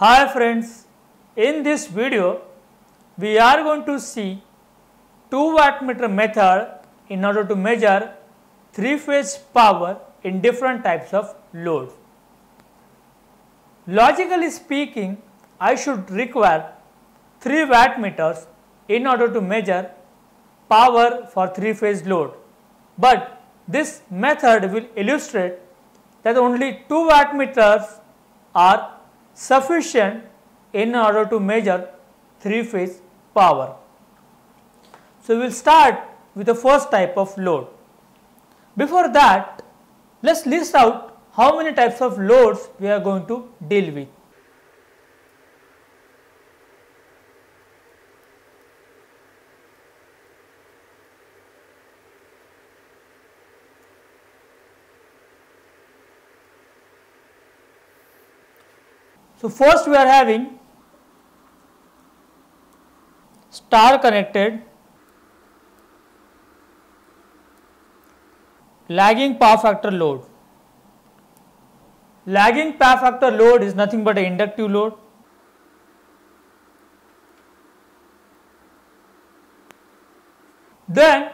Hi friends, in this video we are going to see 2 wattmeter method in order to measure 3 phase power in different types of load. Logically speaking, I should require 3 wattmeters in order to measure power for 3 phase load, but this method will illustrate that only 2 wattmeters are sufficient in order to measure 3 phase power. So, we will start with the first type of load. Before that, let us list out how many types of loads we are going to deal with. So, first we are having star connected lagging power factor load. Lagging power factor load is nothing but an inductive load. Then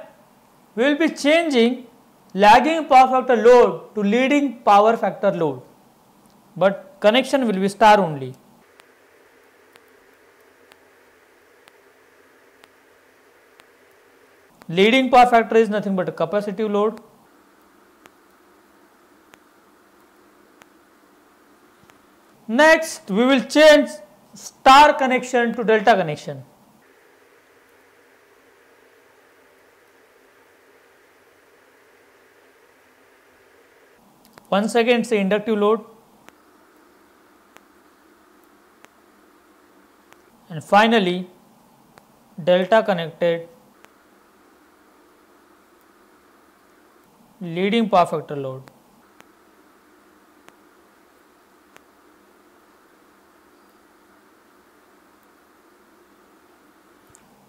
we will be changing lagging power factor load to leading power factor load, but connection will be star only. Leading power factor is nothing but a capacitive load. Next, we will change star connection to delta connection. Once again, say inductive load. And finally, delta connected leading power factor load.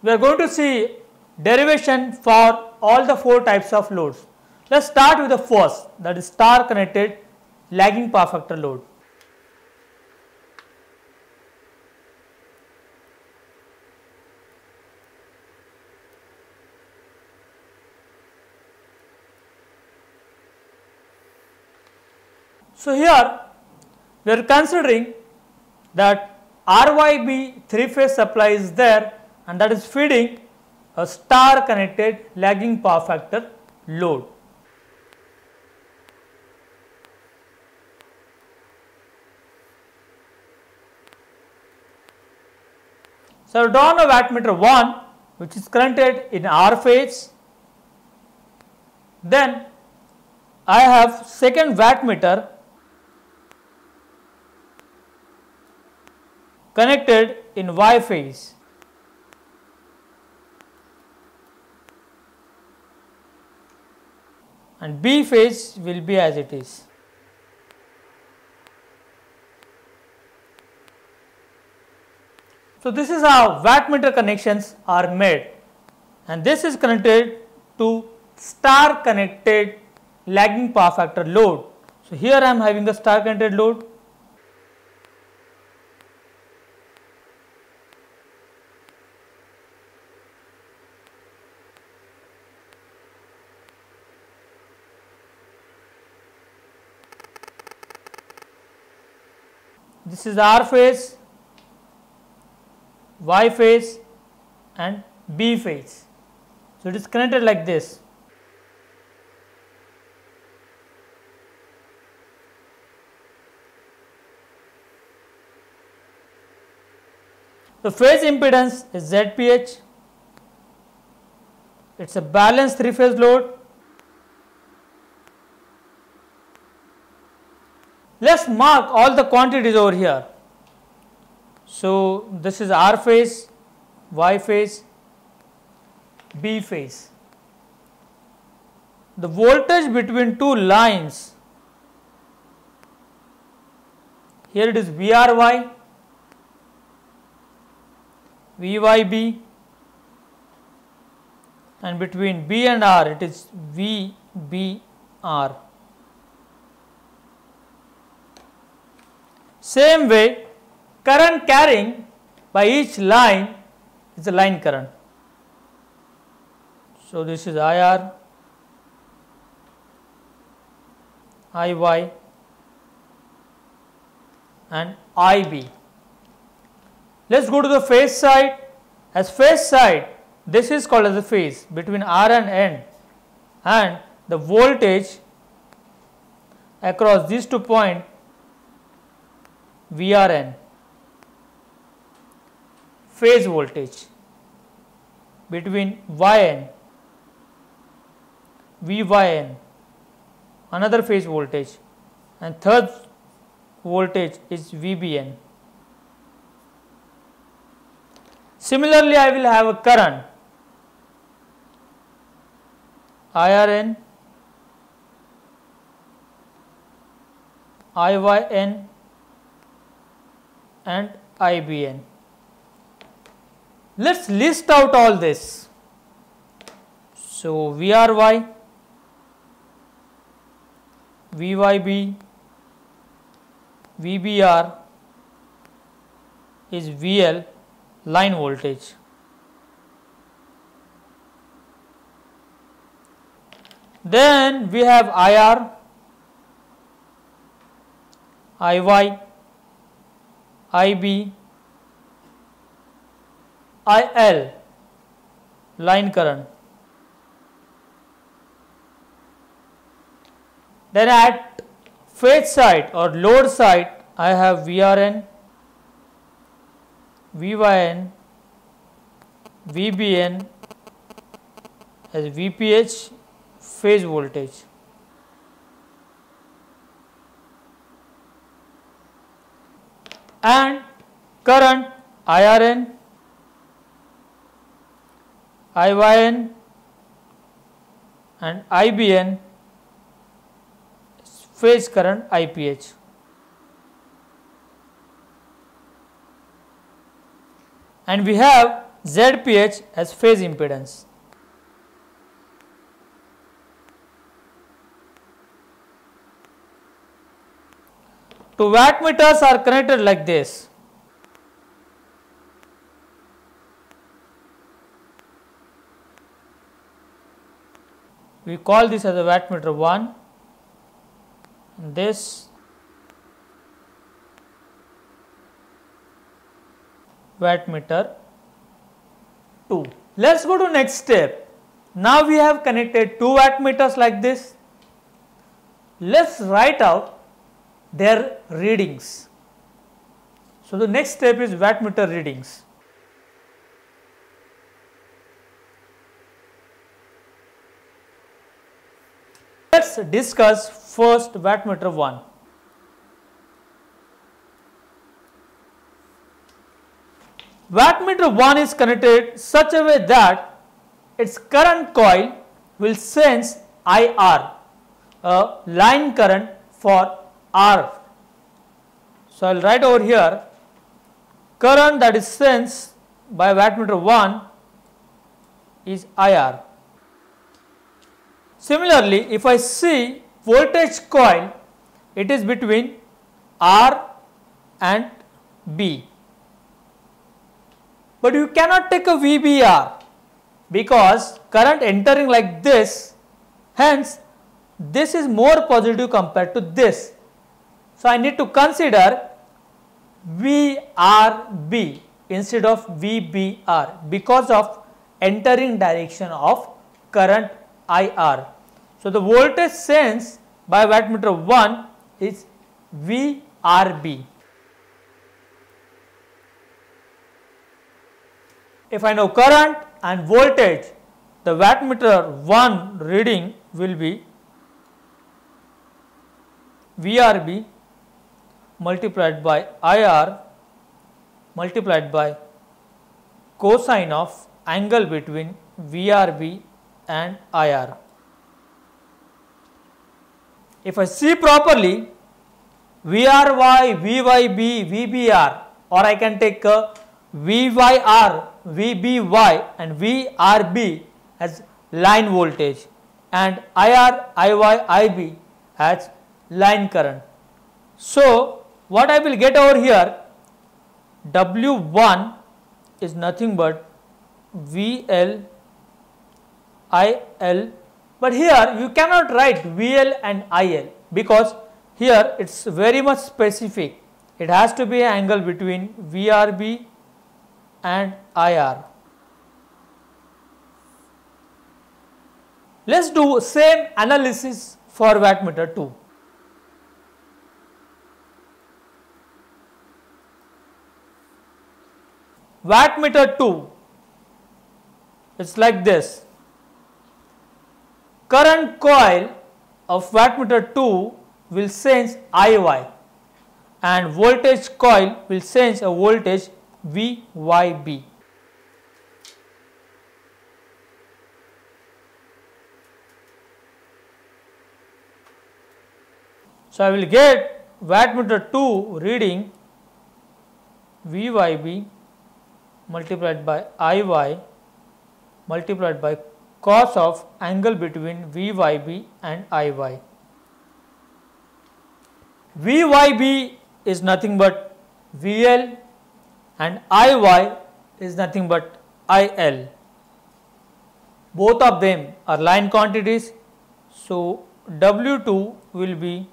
We are going to see derivation for all the 4 types of loads. Let us start with the first, that is star connected lagging power factor load. So, here we are considering that RYB 3-phase supply is there and that is feeding a star connected lagging power factor load. So, down a wattmeter 1 which is connected in R phase, then I have second wattmeter connected in Y phase. And B phase will be as it is. So, this is how wattmeter connections are made, and this is connected to star connected lagging power factor load. So, here I am having a star connected load. This is R phase, Y phase and B phase. So, it is connected like this. The phase impedance is ZPH. It is a balanced 3-phase load. Let us mark all the quantities over here. So, this is R phase, Y phase, B phase. The voltage between two lines, here it is VRY, VYB, and between B and R it is VBR. Same way, current carrying by each line is the line current. So this is IR, IY and IB. Let us go to the phase side. As phase side, this is called as the phase between R and N, and the voltage across these 2 points VRN, phase voltage between YN, VYN, another phase voltage, and third voltage is VBN. Similarly, I will have a current IRN, IYN and IBN. Let us list out all this. So, VRY, VYB, VBR is VL, line voltage. Then we have IR, IY, IB, IL, line current. Then at phase side or load side, I have VRN, VYN, VBN as VPH, phase voltage. And current IRN, IYN and IBN, phase current IPH. And we have ZPH as phase impedance. Two wattmeters are connected like this. We call this as a wattmeter 1, and this wattmeter 2. Let us go to next step. Now we have connected two wattmeters like this. Let us write out their readings. So the next step is wattmeter readings. Let us discuss first wattmeter 1. Wattmeter 1 is connected such a way that its current coil will sense IR, a line current for R. So, I will write over here, current that is sensed by wattmeter 1 is IR. Similarly, if I see voltage coil, it is between R and B. But you cannot take a VBR because current entering like this, hence this is more positive compared to this. So, I need to consider VRB instead of VBR because of entering direction of current IR. So, the voltage sensed by wattmeter 1 is VRB. If I know current and voltage, the wattmeter 1 reading will be VRB multiplied by IR multiplied by cosine of angle between VRB and IR. If I see properly, VRY, VYB, VBR, or I can take a VYR, VBY and VRB as line voltage and IR, IY, IB as line current. So, what I will get over here, W1 is nothing but VL, IL, but here you cannot write VL and IL because here it is very much specific. It has to be an angle between VRB and IR. Let us do same analysis for wattmeter 2. Wattmeter 2, it is like this. Current coil of wattmeter 2 will sense IY and voltage coil will sense a voltage VYB. So, I will get wattmeter 2 reading VYB multiplied by IY multiplied by cos of angle between VYB and IY. VYB is nothing but VL and IY is nothing but IL. Both of them are line quantities. So, W2 will be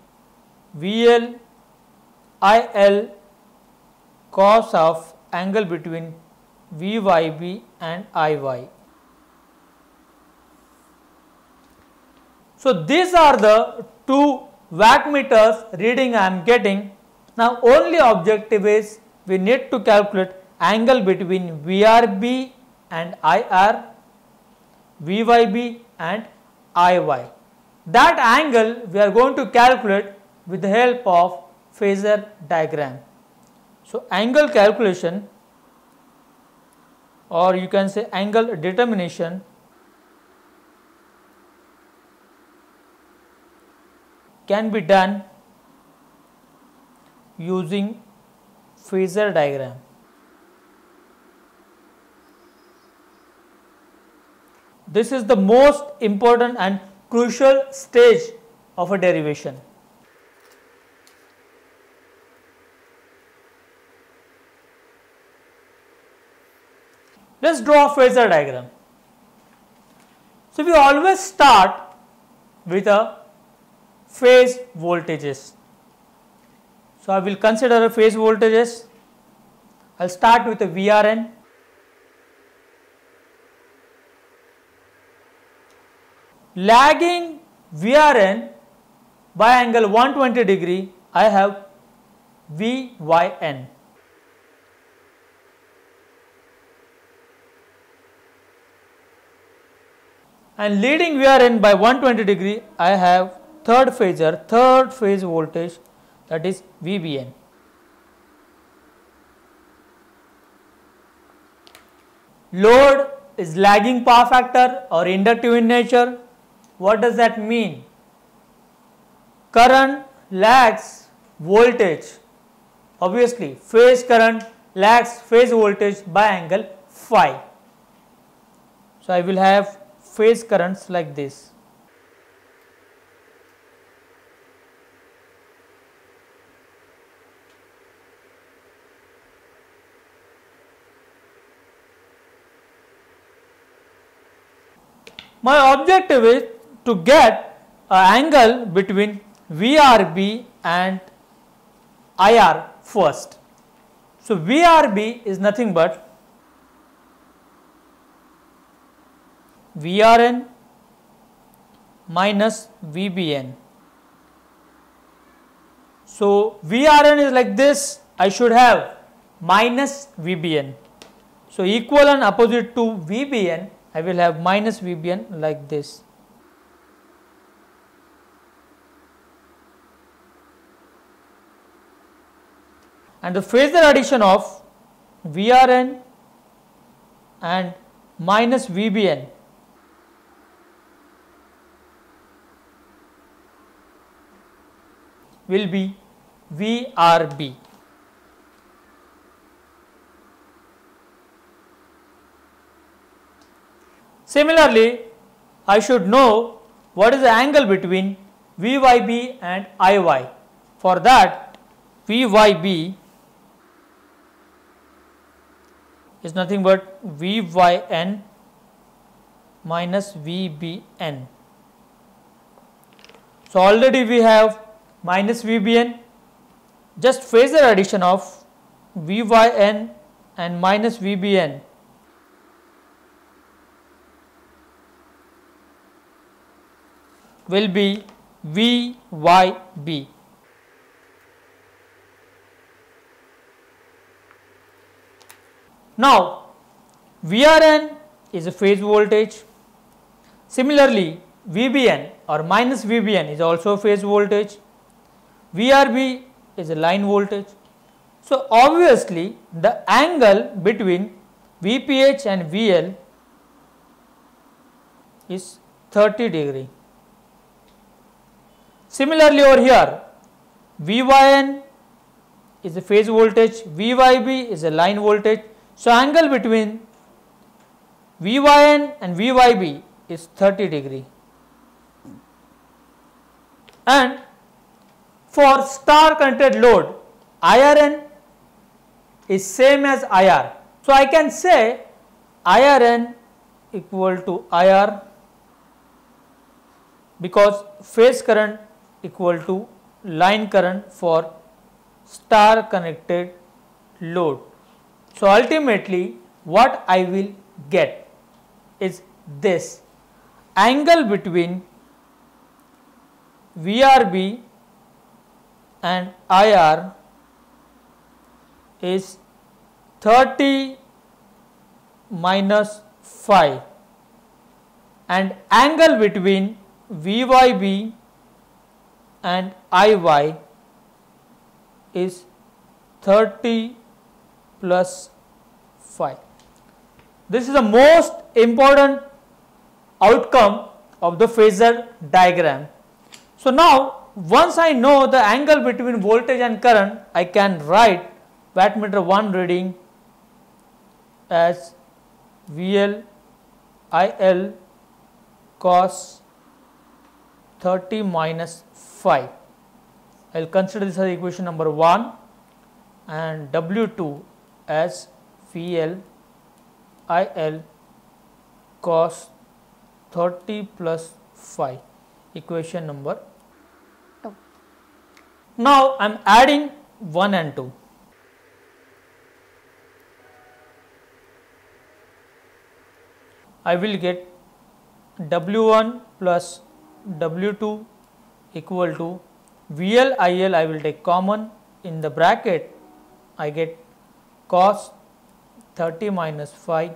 VL, IL cos of angle between VYB and IY. So, these are the two wattmeters reading I am getting. Now, only objective is we need to calculate angle between VRB and IR, VYB and IY. That angle we are going to calculate with the help of phasor diagram. So, angle calculation, or you can say angle determination, can be done using phasor diagram. This is the most important and crucial stage of a derivation. Let us draw a phasor diagram. So, we always start with a phase voltages. So, I will consider a phase voltages. I will start with a VRN. Lagging VRN by angle 120 degree, I have VYN. And leading VRN by 120 degree, I have third phase voltage, that is VBN. Load is lagging power factor or inductive in nature. What does that mean? Current lags voltage. Obviously, phase current lags phase voltage by angle phi. So, I will have phase currents like this. My objective is to get an angle between VRB and IR first. So, VRB is nothing but VRN minus VBN. So, VRN is like this, I should have minus VBN. So, equal and opposite to VBN, I will have minus VBN like this. And the phasor addition of VRN and minus VBN will be VRB. Similarly, I should know what is the angle between VYB and IY. For that, VYB is nothing but Vyn minus Vbn. So, already we have minus Vbn, just phasor addition of Vyn and minus Vbn. Will be VYB. Now, VRN is a phase voltage. Similarly, VBN or minus VBN is also a phase voltage. VRB is a line voltage. So, obviously, the angle between VPH and VL is 30 degree. Similarly, over here Vyn is a phase voltage, Vyb is a line voltage. So, angle between Vyn and Vyb is 30 degree. And for star connected load, IRN is same as IR. So, I can say IRN equal to IR because phase current equal to line current for star connected load. So, ultimately what I will get is this angle between VRB and IR is 30 minus phi and angle between VYB and IY is 30 plus 5. This is the most important outcome of the phasor diagram. So, now once I know the angle between voltage and current, I can write wattmeter 1 reading as VL IL cos 30 minus 5. I will consider this as equation number 1 and W2 as VL IL cos 30 plus 5, equation number 2. Now, I am adding 1 and 2. I will get W1 plus W2 equal to VL IL, I will take common in the bracket, I get cos 30 minus 5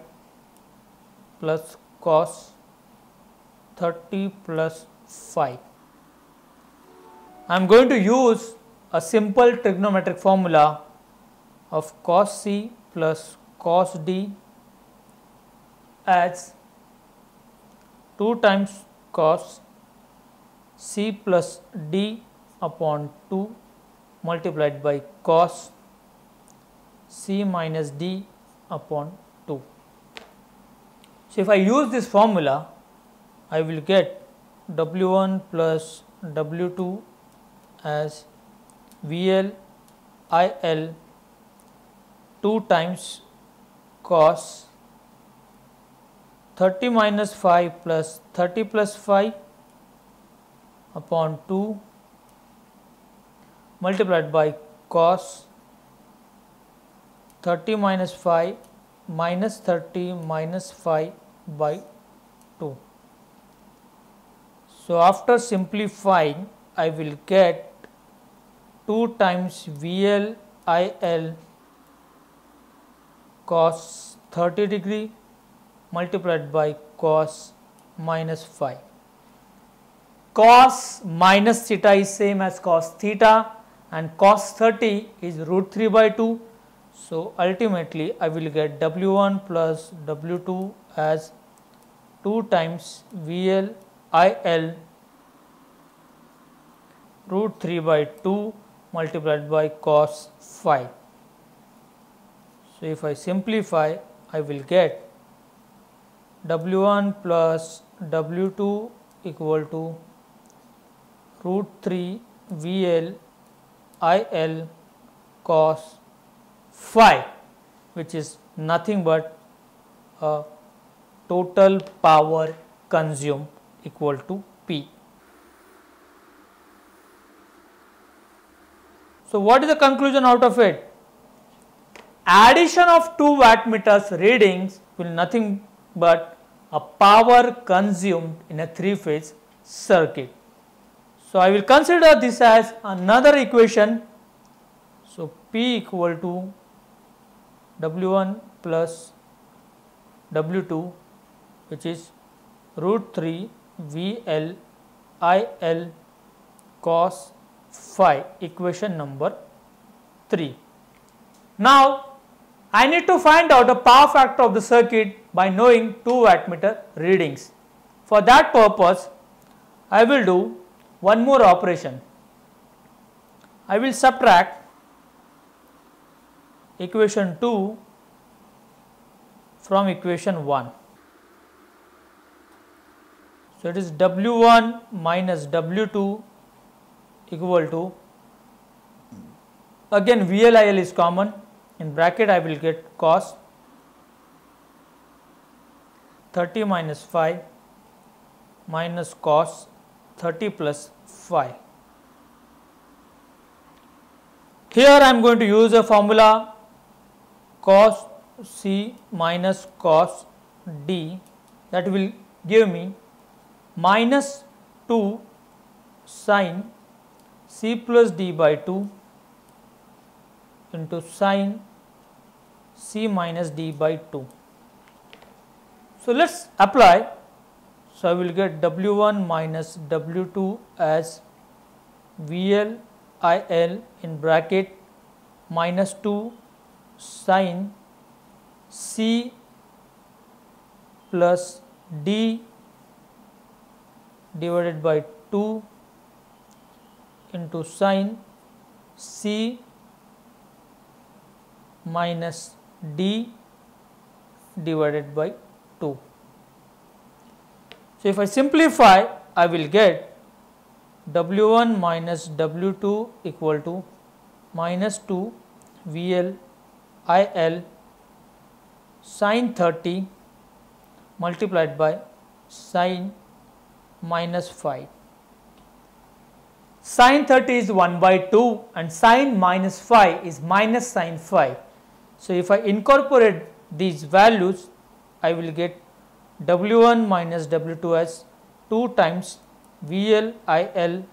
plus cos 30 plus 5. I am going to use a simple trigonometric formula of cos C plus cos D as 2 times cos C plus D upon 2 multiplied by cos C minus D upon 2. So, if I use this formula, I will get W1 plus W2 as VL IL 2 times cos 30 minus 5 plus 30 plus 5 upon 2 multiplied by cos 30 minus 5 minus 30 minus 5 by 2. So, after simplifying, I will get 2 times VL IL cos 30 degree multiplied by cos minus 5. Cos minus theta is same as cos theta and cos 30 is root 3 by 2. So, ultimately I will get W1 plus W2 as 2 times VL IL root 3 by 2 multiplied by cos 5. So, if I simplify, I will get W1 plus W2 equal to root 3 VL IL cos 5. which is nothing but total power consumed equal to P. So, what is the conclusion out of it? Addition of two wattmeters readings will nothing but a power consumed in a three-phase circuit. So, I will consider this as another equation. So, P equal to W1 plus W2, which is root 3 VL IL cos phi, equation number 3. Now, I need to find out the power factor of the circuit by knowing two wattmeter readings. For that purpose, I will do one more operation. I will subtract equation 2 from equation 1. So, it is W1 minus W2 equal to, again VLIL is common, in bracket I will get cos 30 minus phi minus cos 30 plus phi. Here I am going to use a formula cos C minus cos D, that will give me minus 2 sin C plus D by 2 into sin C minus D by 2. So, let us apply. So, I will get W1 minus W2 as VL IL in bracket minus 2 sin C plus D divided by 2 into sin C minus D divided by 2. So, if I simplify, I will get W1 minus W2 equal to minus 2 VL IL sin 30 multiplied by sin minus 5. Sin 30 is 1 by 2 and sin minus 5 is minus sin 5. So, if I incorporate these values, I will get W1 minus W2 as 2 times VL IL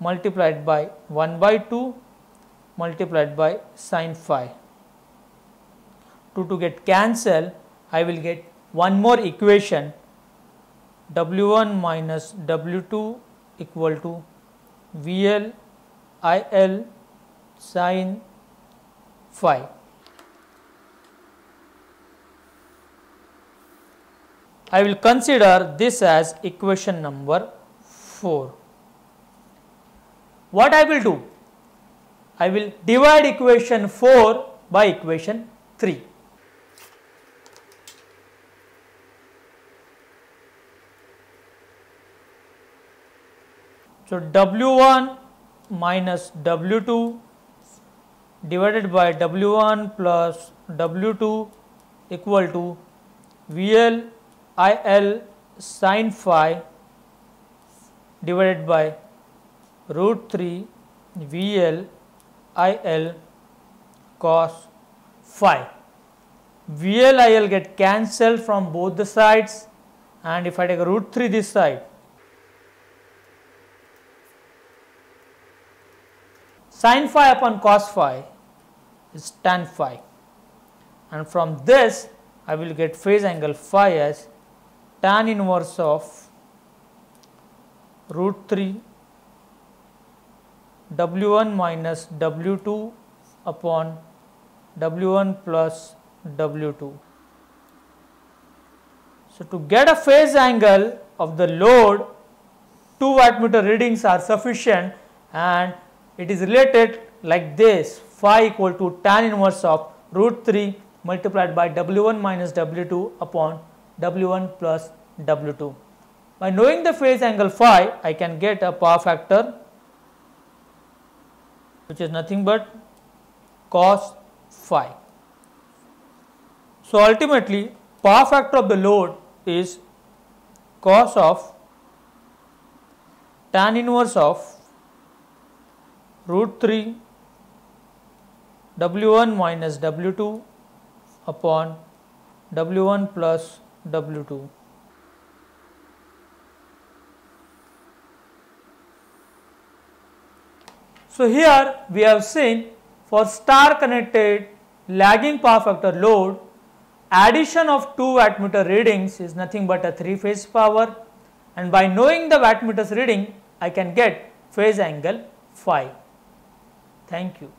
multiplied by 1 by 2 multiplied by sin phi. 2 to get cancelled, I will get one more equation, W1 minus W2 equal to VL IL sin phi. I will consider this as equation number 4. What I will do? I will divide equation 4 by equation 3. So, W1 minus W2 divided by W1 plus W2 equal to VL IL sin phi divided by root 3 VL IL cos phi. VL IL get cancelled from both the sides, and if I take root 3 this side, sin phi upon cos phi is tan phi, and from this I will get phase angle phi as tan inverse of root 3 W1 minus W2 upon W1 plus W2. So, to get a phase angle of the load, two wattmeter readings are sufficient, and it is related like this: phi equal to tan inverse of root 3 multiplied by W1 minus W2 upon W1 plus W2. By knowing the phase angle phi, I can get a power factor, which is nothing but cos phi. So ultimately power factor of the load is cos of tan inverse of root 3 W1 minus W2 upon W1 plus W2. So here we have seen for star connected lagging power factor load, addition of two wattmeter readings is nothing but a three phase power, and by knowing the wattmeter's reading I can get phase angle phi. Thank you.